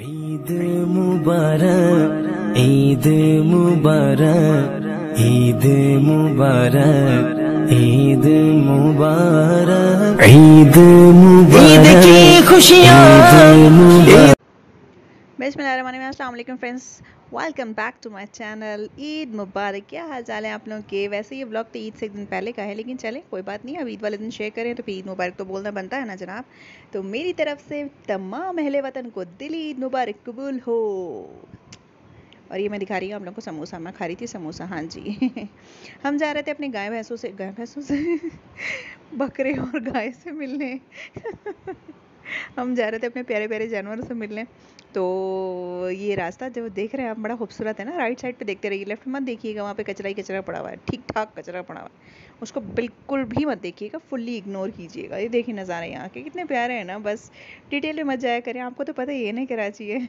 ईद मुबारक, ईद मुबारक, ईद मुबारक, ईद मुबारक, ईद मुबारक, ईद की खुशियाँ। बिस्मिल्लाहिर्रहमानिर्रहीम, अस्सलाम वालेकुम friends, welcome back to my channel. Eid मुबारक। क्या हाल चाल है आप लोगों के? वैसे ये व्लॉग तो ईद से एक दिन पहले का है, लेकिन चलें कोई बात नहीं, अब ईद वाले दिन शेयर करें तो फिर ईद मुबारक तो बोलना बनता है ना जनाब। तो मेरी तरफ से तमाम अहले वतन को दिली ईद मुबारक कबूल हो। और ये मैं दिखा रही हूँ आप लोगों को समोसा, मैं खा रही थी समोसा, हाँ जी। हम जा रहे थे अपने गाय भैंसों से बकरे और गाय से मिलने हम जा रहे थे अपने प्यारे प्यारे जानवरों से मिलने। तो ये रास्ता जो देख रहे हैं आप बड़ा खूबसूरत है ना। राइट साइड पे देखते रहिए, लेफ्ट मत देखिएगा, वहाँ पे कचरा ही कचरा पड़ा हुआ है, ठीक ठाक कचरा पड़ा हुआ है, उसको बिल्कुल भी मत देखिएगा, फुल्ली इग्नोर कीजिएगा। ये देखिए नज़ारे यहाँ के कितने प्यारे हैं ना। बस डिटेल में मत जाया करें, आपको तो पता ही है ना कराची है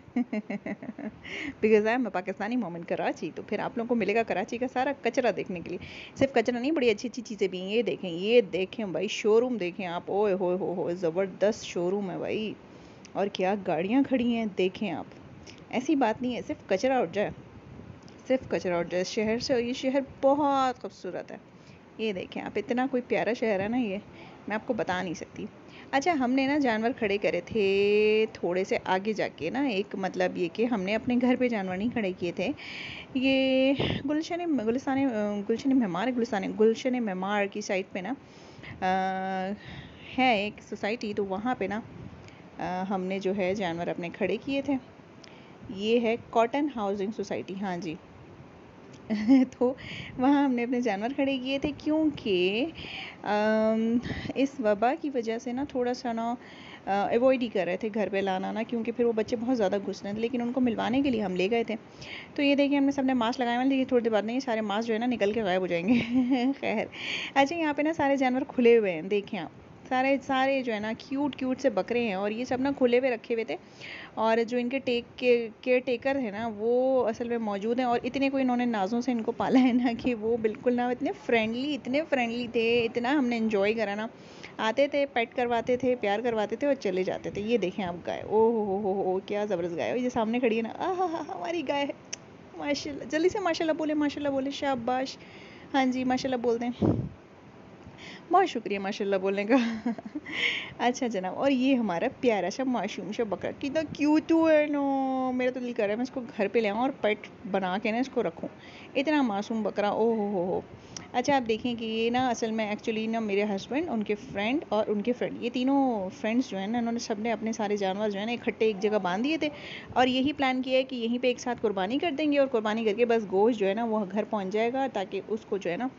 because I am Pakistani moment Karachi. तो फिर आप लोगों को मिलेगा कराची का सारा कचरा देखने के लिए। सिर्फ कचरा नहीं, बड़ी अच्छी अच्छी चीज़ें भी हैं। ये देखें, ये देखें भाई, शोरूम देखें आप, ओए हो ज़बरदस्त शोरूम है भाई। और क्या गाड़ियाँ खड़ी हैं देखें आप। ऐसी बात नहीं है सिर्फ कचरा उठ जाए, सिर्फ कचरा उठ जाए शहर से। और ये शहर बहुत खूबसूरत है, ये देखें आप, इतना कोई प्यारा शहर है ना, ये मैं आपको बता नहीं सकती। अच्छा, हमने ना जानवर खड़े करे थे थोड़े से आगे जाके ना, एक मतलब ये कि हमने अपने घर पे जानवर नहीं खड़े किए थे। ये गुलशन मैमार की साइड पे ना है एक सोसाइटी, तो वहाँ पे ना हमने जो है जानवर अपने खड़े किए थे। ये है कॉटन हाउसिंग सोसाइटी, हाँ जी तो वहाँ हमने अपने जानवर खड़े किए थे क्योंकि इस वबा की वजह से ना थोड़ा सा ना अवॉइड ही कर रहे थे घर पे लाना ना, क्योंकि फिर वो बच्चे बहुत ज़्यादा घुस रहे थे। लेकिन उनको मिलवाने के लिए हम ले गए थे। तो ये देखिए हमने सबने मास्क लगाए हुए, लेकिन थोड़ी देर बाद नहीं सारे मास्क जो है ना निकल के गायब हो जाएंगे खैर। अच्छा, यहाँ पर ना सारे जानवर खुले हुए हैं, देखें आप, सारे जो है ना क्यूट से बकरे हैं और ये सब ना खुले हुए रखे हुए थे। और जो इनके केयर टेकर है ना वो असल में मौजूद हैं। और इतने को इन्होंने नाजों से इनको पाला है ना कि वो बिल्कुल ना इतने फ्रेंडली थे, इतना हमने एंजॉय करा ना। आते थे, पेट करवाते थे, प्यार करवाते थे और चले जाते थे। ये देखें आप गाय, ओ हो क्या ज़बरदस्त गाय है। ये सामने खड़ी है ना, आहा हमारी गाय है माशाल्लाह। जल्दी से माशाल्लाह बोले, शाबाश, हाँ जी माशाल्लाह बोल दें, बहुत शुक्रिया माशाल्लाह बोलने का अच्छा जनाब। और ये हमारा प्यारा सा मासूम सा बकरा, कितना क्यूट है ना। मेरा तो दिल कर रहा है मैं इसको घर पे ले आऊँ और पेट बना के ना इसको रखूँ, इतना मासूम बकरा, ओ हो। अच्छा, आप देखें कि ये ना असल में एक्चुअली ना मेरे हस्बैंड, उनके फ्रेंड और उनके फ्रेंड, ये तीनों फ्रेंड्स जो है ना इन्होंने सब ने अपने सारे जानवर जो है ना इकट्ठे एक जगह बांध दिए थे। और यही प्लान किया है कि यहीं पर एक साथ कुर्बानी कर देंगे और कुर्बानी करके बस गोश्त जो है ना वह घर पहुँच जाएगा, ताकि उसको जो है ना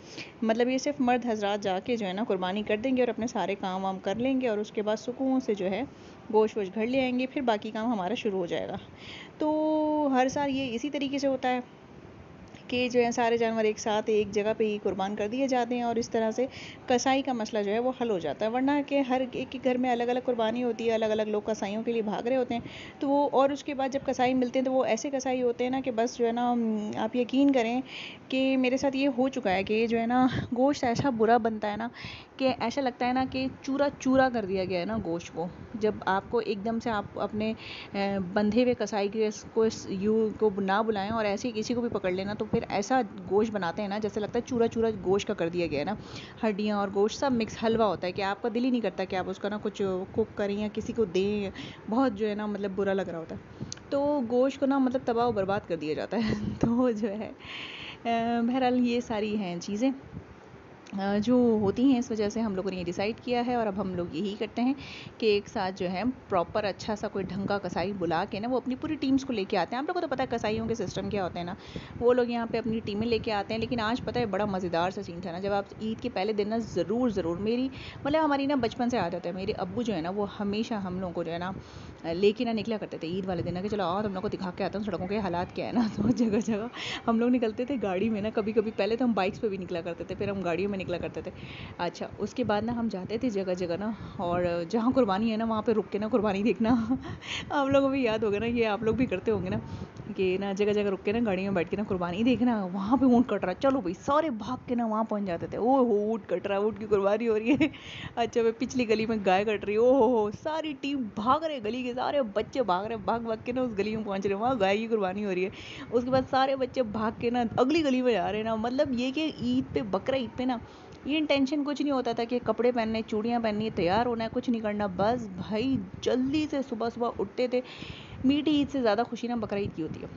मतलब ये सिर्फ मर्द हजरात जाके जो है ना कुर्बानी कर देंगे और अपने सारे काम वाम कर लेंगे। और उसके बाद सुकून से जो है गोश्त वोश घर ले आएंगे, फिर बाकी काम हमारा शुरू हो जाएगा। तो हर साल ये इसी तरीके से होता है कि जो है सारे जानवर एक साथ एक जगह पे ही कुर्बान कर दिए जाते हैं और इस तरह से कसाई का मसला जो है वो हल हो जाता है। वरना कि हर एक के घर में अलग अलग कुर्बानी होती है, अलग अलग लोग कसाईयों के लिए भाग रहे होते हैं। तो वो और उसके बाद जब कसाई मिलते हैं तो वो ऐसे कसाई होते हैं ना कि बस जो है ना आप यकीन करें कि मेरे साथ ये हो चुका है कि जो है ना गोश्त ऐसा बुरा बनता है ना कि ऐसा लगता है ना कि चूरा कर दिया गया है ना गोश्त को। जब आपको एकदम से आप अपने बंधे हुए कसाई को ना बुलाएं और ऐसे किसी को भी पकड़ लेना, तो ऐसा गोश्त बनाते हैं ना जैसे लगता है चूरा गोश्त का कर दिया गया है ना। हड्डियाँ और गोश्त सब मिक्स हलवा होता है कि आपका दिल ही नहीं करता कि आप उसका ना कुछ कुक करें या किसी को दें, बहुत जो है ना मतलब बुरा लग रहा होता है। तो गोश्त को ना मतलब तबाह और बर्बाद कर दिया जाता है तो जो है बहरहाल ये सारी हैं चीज़ें जो होती हैं, इस वजह से हम लोगों ने ये डिसाइड किया है। और अब हम लोग यही करते हैं कि एक साथ जो है प्रॉपर अच्छा सा कोई ढंग का कसाई बुला के ना वो अपनी पूरी टीम्स को लेके आते हैं। आप लोगों को तो पता है कसाईयों के सिस्टम क्या होते हैं ना, वो लोग यहाँ पे अपनी टीमें लेके आते हैं। लेकिन आज पता है बड़ा मज़ेदार सा सीन था ना, जब आप ईद के पहले दिन ना ज़रूर मेरी मतलब हमारी ना बचपन से आदत है, मेरे अब्बू जो है ना वो हमेशा हम लोगों को जो है ना लेके ना निकला करते थे ईद वाले दिन ना कि चलो आओ हम लोग को दिखा के आते हैं सड़कों के हालात क्या है ना। तो जगह हम लोग निकलते थे गाड़ी में ना, कभी पहले तो हम बाइक्स पर भी निकला करते थे, फिर हम गाड़ियों में निकला करते थे। अच्छा, उसके बाद ना हम जाते थे जगह जगह ना, और जहाँ कुर्बानी है ना वहाँ पे रुक के ना कुर्बानी देखना आप लोगों को भी याद होगा ना, ये आप लोग भी करते होंगे ना के ना जगह जगह रुक के ना गाड़ियों में बैठ के ना कुर्बानी देखना, वहाँ पे ऊँट कट रहा, चलो भाई सारे भाग के ना वहाँ पहुँच जाते थे। ओ हो ऊँट कट रहा, ऊँट की कुर्बानी हो रही है। अच्छा भाई पिछली गली में गाय कट रही, ओ हो सारी टीम भाग रहे, गली के सारे बच्चे भाग रहे, भाग भाग के ना उस गली में पहुँच रहे, वहाँ गाय की कुर्बानी हो रही है। उसके बाद सारे बच्चे भाग के ना अगली गली में जा रहे हैं ना। मतलब ये कि ईद पे बकरा ईद पे ना ये इंटेंशन कुछ नहीं होता था कि कपड़े पहनने, चूड़ियाँ पहननी है, तैयार होना है, कुछ नहीं करना, बस भाई जल्दी से सुबह सुबह उठते थे। मीठी ईद से ज़्यादा खुशी ना बकरा ईद की होती है।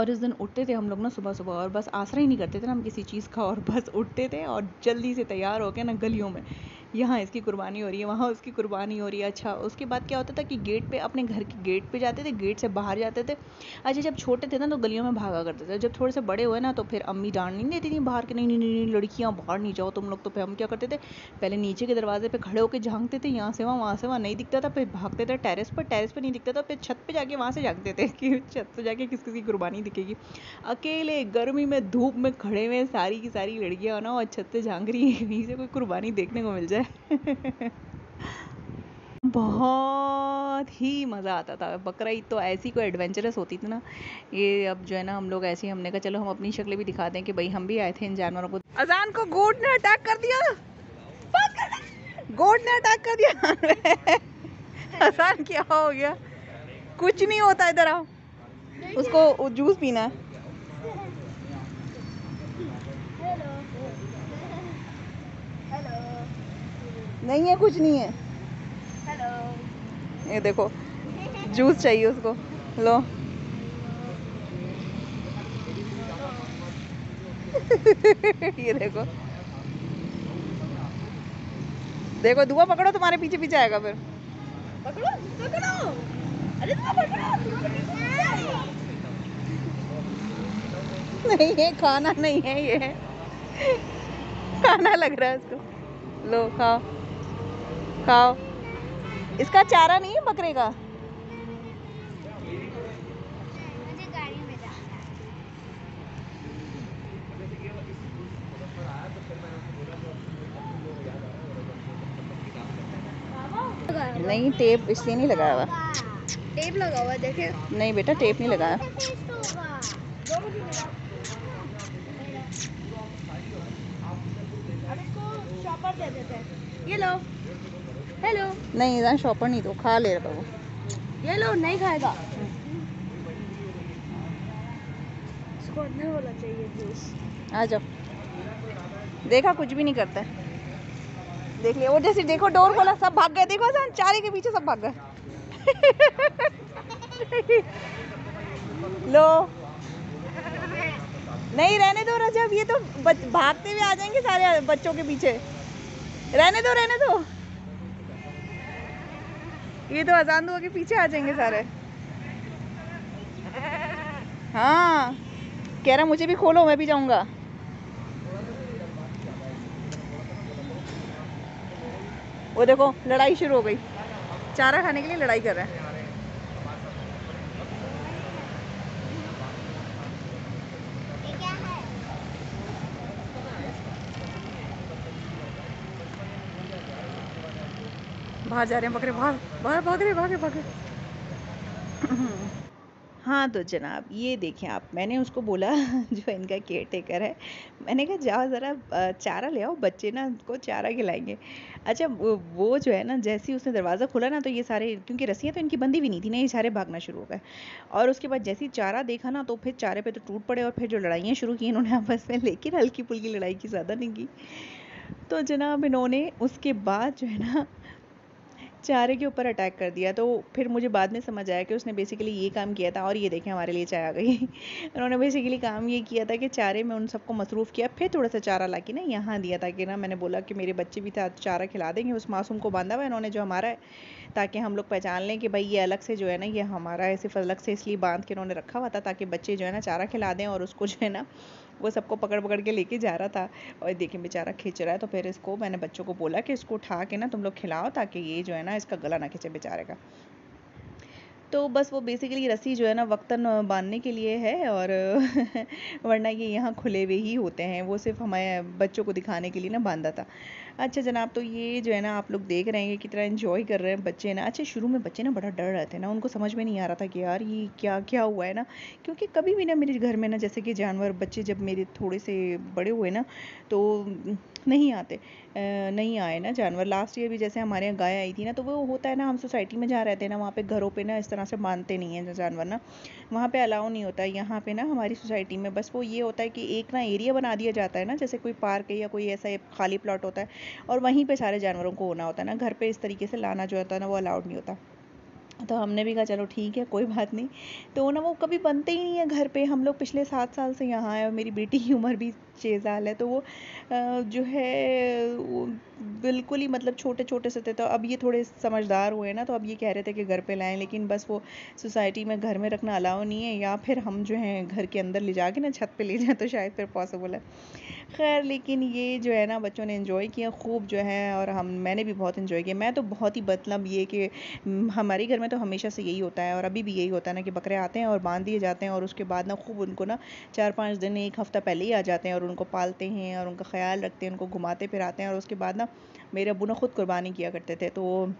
और इस दिन उठते थे हम लोग ना सुबह सुबह, और बस आसरा ही नहीं करते थे ना हम किसी चीज़ का, और बस उठते थे और जल्दी से तैयार होकर ना गलियों में, यहाँ इसकी कुर्बानी हो रही है, वहाँ उसकी कुर्बानी हो रही है। अच्छा उसके बाद क्या होता था कि गेट पे, अपने घर के गेट पे जाते थे, गेट से बाहर जाते थे। अच्छा जब छोटे थे ना तो गलियों में भागा करते थे, जब थोड़े से बड़े हुए ना तो फिर अम्मी डांट नहीं देती थी बाहर के, नहीं नहीं नहीं लड़कियाँ बाहर नहीं जाओ तुम लोग। तो फिर हम क्या करते थे, पहले नीचे के दरवाजे पर खड़े होकर झांकते थे, यहाँ से वहाँ, वहाँ से वहाँ, नहीं दिखता था फिर भागते थे टेरेस पर, टेरेस पर नहीं दिखता था फिर छत पर जाके वहाँ से झांकते थे कि छत पर जाके किस किसी की कुर्बानी दिखेगी। अकेले गर्मी में धूप में खड़े हुए सारी की सारी लड़कियाँ ना और छत से झांक रही है, कहीं से कोई कुर्बानी देखने को मिल जाए। बहुत ही मज़ा आता था। बकरा ईद तो ऐसी कोई एडवेंचरस होती थी ना ये, अब जो है ना हम लोग ऐसे ही, हमने कहा चलो हम अपनी शक्लें भी दिखाते हैं कि भाई हम भी आए थे इन जानवरों को। अजान को गोट ने अटैक कर दिया, गोट ने अटैक कर दिया। अजान क्या हो गया, कुछ नहीं होता, इधर आओ, उसको जूस पीना है। नहीं है, कुछ नहीं है। हेलो ये देखो जूस चाहिए उसको, लो। ये देखो देखो, दुआ पकड़ो, तुम्हारे पीछे पीछे आएगा फिर। पकड़ो पकड़ो, अरे दुआ पकड़ो। नहीं है खाना, नहीं है ये, खाना लग रहा है उसको, लो खाओ खाओ। इसका चारा नहीं है बकरे का, मुझे गाड़ी में जाना है। नहीं टेप इसलिए नहीं लगाया हुआ, टेप लगा हुआ देखे। नहीं बेटा टेप नहीं लगाया। अब इसको शॉपर दे देते हैं, ये लो। हेलो नहीं इधर शॉपर नहीं, तो खा ले रहा वो, ये लो नहीं खाएगा। इसको अंदर होना चाहिए जूस। आ जाओ, देखा कुछ भी नहीं करता है, देख लिया वो, जैसे देखो डोर खोला सब भाग गए, देखो सर चारे के पीछे सब भाग गए। लो नहीं रहने दो रजब, ये तो भागते हुए आ जाएंगे सारे बच्चों के पीछे, रहने दो रहने दो, ये तो अजान दुआ के पीछे आ जाएंगे सारे। हाँ कह रहा मुझे भी खोलो, मैं भी जाऊंगा। वो देखो लड़ाई शुरू हो गई, चारा खाने के लिए लड़ाई कर रहे हैं। बाहर जा रहे हैं बकरे, बाहर बाहर भाग रहे, भागे भागे। हाँ तो जनाब ये देखें आप, मैंने उसको बोला जो इनका केयर टेकर है, मैंने कहा जाओ ज़रा चारा ले आओ, बच्चे ना उसको चारा खिलाएंगे। अच्छा वो जो है ना जैसे ही उसने दरवाज़ा खोला ना तो ये सारे, क्योंकि रस्सियाँ तो इनकी बंधी भी नहीं थी ना, ये सारे भागना शुरू हो गए। और उसके बाद जैसे ही चारा देखा ना तो फिर चारे पे तो टूट पड़े, और फिर जो लड़ाइयाँ शुरू की इन्होंने आपस में, लेकिन हल्की फुल्की लड़ाई की, ज़्यादा नहीं की। तो जनाब इन्होंने उसके बाद जो है ना चारे के ऊपर अटैक कर दिया। तो फिर मुझे बाद में समझ आया कि उसने बेसिकली ये काम किया था, और ये देखें हमारे लिए चाय आ गई। उन्होंने बेसिकली काम ये किया था कि चारे में उन सबको मसरूफ़ किया, फिर थोड़ा सा चारा ला के ना यहाँ दिया, ताकि ना मैंने बोला कि मेरे बच्चे भी चारा खिला देंगे। उस मासूम को बांधा हुआ इन्होंने जो हमारा है, ताकि हम लोग पहचान लें कि भाई ये अलग से जो है ना ये हमारा है, सिर्फ अलग से इसलिए बांध के इन्होंने रखा हुआ था ताकि बच्चे जो है ना चारा खिला दें। और उसको जो है ना वो सबको पकड़ पकड़ के लेके जा रहा था, और देखिए बेचारा खींच रहा है। तो फिर इसको मैंने बच्चों को बोला कि इसको उठा के ना तुम लोग खिलाओ, ताकि ये जो है ना इसका गला ना खींचे बेचारे का। तो बस वो बेसिकली रस्सी जो है ना वक्तन बांधने के लिए है, और वरना ये यहाँ खुले हुए ही होते हैं, वो सिर्फ हमारे बच्चों को दिखाने के लिए ना बांधा था। अच्छा जनाब, तो ये जो है ना आप लोग देख रहे हैं कितना एंजॉय कर रहे हैं बच्चे है ना। अच्छा शुरू में बच्चे ना बड़ा डर रहे थे ना, उनको समझ में नहीं आ रहा था कि यार ये क्या क्या हुआ है ना, क्योंकि कभी भी ना मेरे घर में ना जैसे कि जानवर बच्चे जब मेरे थोड़े से बड़े हुए ना तो नहीं आते, नहीं आए ना जानवर। लास्ट ईयर भी जैसे हमारे यहाँ गाय आई थी ना, तो वो होता है ना हम सोसाइटी में जहाँ रहते हैं ना वहाँ पे घरों पे ना इस तरह से बांधते नहीं हैं जानवर ना, वहाँ पे अलाउ नहीं होता है। यहाँ पे ना हमारी सोसाइटी में बस वो ये होता है कि एक ना एरिया बना दिया जाता है ना, जैसे कोई पार्क है या कोई ऐसा खाली प्लॉट होता है और वहीं पर सारे जानवरों को होना होता है ना। घर पर इस तरीके से लाना जो होता है ना वो अलाउड नहीं होता। तो हमने भी कहा चलो ठीक है कोई बात नहीं, तो ना वो कभी बनते ही नहीं है घर पे। हम लोग पिछले 7 साल से यहाँ आए और मेरी बेटी की उम्र भी 6 साल है, तो वो जो है वो बिल्कुल ही मतलब छोटे छोटे से थे। तो अब ये थोड़े समझदार हुए ना, तो अब ये कह रहे थे कि घर पे लाएं, लेकिन बस वो सोसाइटी में घर में रखना अलाउ नहीं है, या फिर हम जो हैं घर के अंदर ले जाके ना छत पे ले जाएँ तो शायद फिर पॉसिबल है। खैर लेकिन ये जो है ना बच्चों ने इन्जॉय किया खूब जो है, और मैंने भी बहुत इन्जॉय किया। मैं तो बहुत ही मतलब ये कि हमारे घर में तो हमेशा से यही होता है और अभी भी यही होता है ना कि बकरे आते हैं और बांध दिए जाते हैं, और उसके बाद ना खूब उनको ना 4-5 दिन 1 हफ्ता पहले ही आ जाते हैं और उनको पालते हैं और उनका ख्याल रखते हैं, उनको घुमाते फिराते हैं। और उसके बाद ना मेरे अबू ना खुद कुर्बानी किया करते थे, तो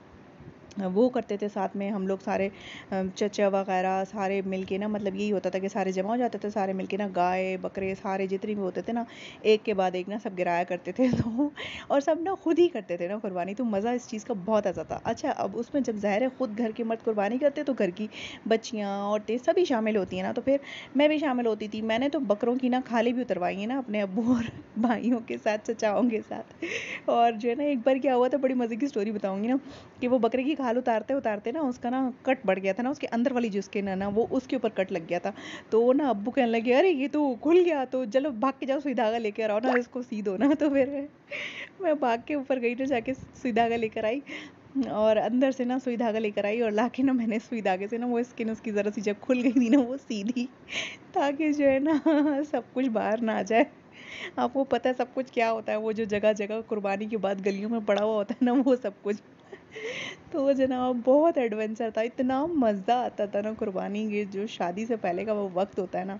वो करते थे साथ में हम लोग सारे चचा वगैरह सारे मिलके ना, मतलब यही होता था कि सारे जमा हो जाते थे सारे मिलके ना, गाय बकरे सारे जितने भी होते थे ना एक के बाद एक ना सब गिराया करते थे, तो और सब ना खुद ही करते थे ना कुर्बानी। तो मज़ा इस चीज़ का बहुत आता था। अच्छा अब उसमें जब ज़ाहिर है ख़ुद घर के मर्द कुर्बानी करते तो घर की बच्चियाँ औरतें सभी शामिल होती हैं ना, तो फिर मैं भी शामिल होती थी। मैंने तो बकरों की ना खाली भी उतरवाई है ना अपने अबू और भाइयों के साथ चचाओं के साथ। और जो है ना एक बार क्या हुआ था, बड़ी मज़े की स्टोरी बताऊँगी ना, कि वो बकरे की खाल उतारते उतारते ना उसका ना कट बढ़ गया था ना, उसके अंदर वाली जिसके ना वो उसके ऊपर कट लग गया था। तो ना अब्बू कहने लगे अरे ये तो खुल गया, तो चलो भाग के जाओ सुई धागा लेकर आओ ना इसको सी दो ना। तो फिर मैं भाग के ऊपर गई ना, जाके सुई धागा लेकर आई और अंदर से ना सुई धागा लेकर आई, और लाके ना मैंने सुई धागे से ना वो स्किन उसकी ज़रा सी जब खुल गई थी ना वो सीधी, ताकि जो है ना सब कुछ बाहर ना आ जाए। आपको पता है सब कुछ क्या होता है, वो जो जगह जगह कुर्बानी के बाद गलियों में पड़ा हुआ होता है ना वो सब कुछ। तो जनाब बहुत एडवेंचर था, इतना मज़ा आता था ना कुर्बानी के जो शादी से पहले का वो वक्त होता है ना।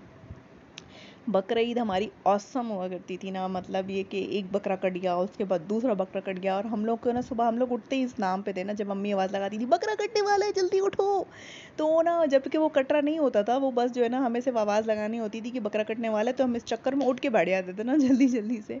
बकरा ईद हमारी औसम हुआ करती थी ना, मतलब ये कि एक बकरा कट गया उसके बाद दूसरा बकरा कट गया, और हम लोग को ना सुबह हम लोग उठते ही इस नाम पे थे ना, जब मम्मी आवाज़ लगाती थी बकरा कटने वाला है जल्दी उठो, तो ना जबकि वो कटरा नहीं होता था, वो बस जो है ना हमें सिर्फ आवाज़ लगानी होती थी कि बकरा कटने वाला है, तो हम इस चक्कर में उठ के बैठ जाते थे ना जल्दी जल्दी से।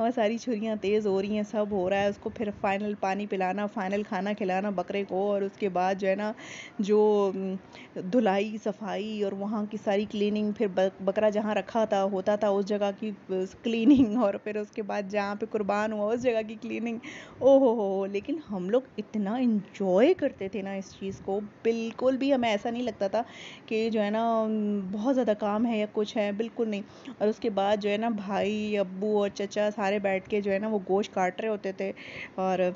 और सारी छुरियाँ तेज़ हो रही हैं, सब हो रहा है, उसको फिर फाइनल पानी पिलाना, फाइनल खाना खिलाना बकरे को, और उसके बाद जो है ना जो धुलाई सफाई और वहाँ की सारी क्लीनिंग, फिर बकरा जहाँ रखा था होता था उस जगह की क्लीनिंग, और फिर उसके बाद जहाँ पे कुर्बान हुआ उस जगह की क्लीनिंग। ओहो हो, लेकिन हम लोग इतना इन्जॉय करते थे ना इस चीज़ को, बिल्कुल भी हमें ऐसा नहीं लगता था कि जो है ना बहुत ज़्यादा काम है या कुछ है, बिल्कुल नहीं। और उसके बाद जो है ना भाई अब्बू और चचा सारे बैठ के जो है ना वो गोश्त काट रहे होते थे, और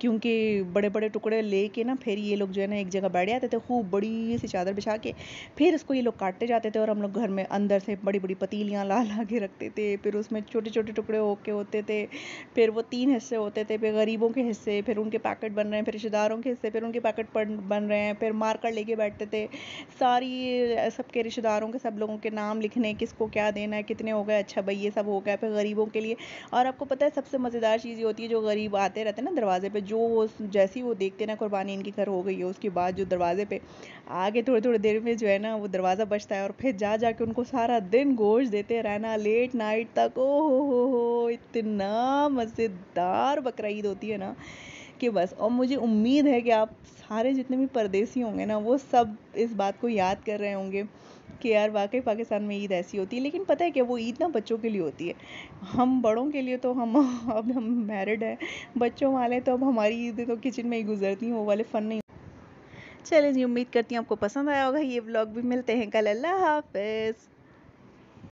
क्योंकि बड़े बड़े टुकड़े लेके ना फिर ये लोग जो है ना एक जगह बैठ जाते थे, खूब बड़ी सी चादर बिछा के, फिर इसको ये लोग काटते जाते थे। और हम लोग घर में अंदर से बड़ी बड़ी पतीलियाँ ला ला के रखते थे, फिर उसमें छोटे छोटे टुकड़े होके होते थे, फिर वो 3 हिस्से होते थे, फिर गरीबों के हिस्से, फिर उनके पैकेट बन रहे हैं, फिर रिश्तेदारों के हिस्से, फिर उनके पैकेट बन रहे हैं, फिर मार्कर लेके बैठते थे सारी सबके रिश्तेदारों के सब लोगों के नाम लिखने, किसको क्या देना है, कितने हो गए, अच्छा भाई ये सब हो गया, फिर गरीबों के लिए। और आपको पता है सबसे मज़ेदार चीज़ ये होती है जो गरीब आते रहते हैं ना दरवाजे पे, जो जैसी वो देखते ना कुर्बानी इनके घर हो गई है, उसके बाद जो दरवाजे पे आगे थोड़ी थोड़ी देर में जो है ना वो दरवाज़ा बचता है, और फिर जा जा के उनको सारा दिन गोश्त देते रहना लेट नाइट तक। ओ हो इतना मज़ेदार बकरा ईद होती है ना कि बस। और मुझे उम्मीद है कि आप सारे जितने भी परदेसी होंगे ना वो सब इस बात को याद कर रहे होंगे कि यार वाकई पाकिस्तान में ईद ऐसी होती है। लेकिन पता है कि वो ईद ना बच्चों के लिए होती है, हम बड़ों के लिए तो अब हम मैरिड हैं, बच्चों वाले तो अब हमारी ईदें तो किचन में ही गुजरती हैं, वो वाले फ़न नहीं। चलिए जी, उम्मीद करती हूँ आपको पसंद आया होगा ये व्लॉग भी। मिलते हैं कल, अल्लाह हाफ़िज़।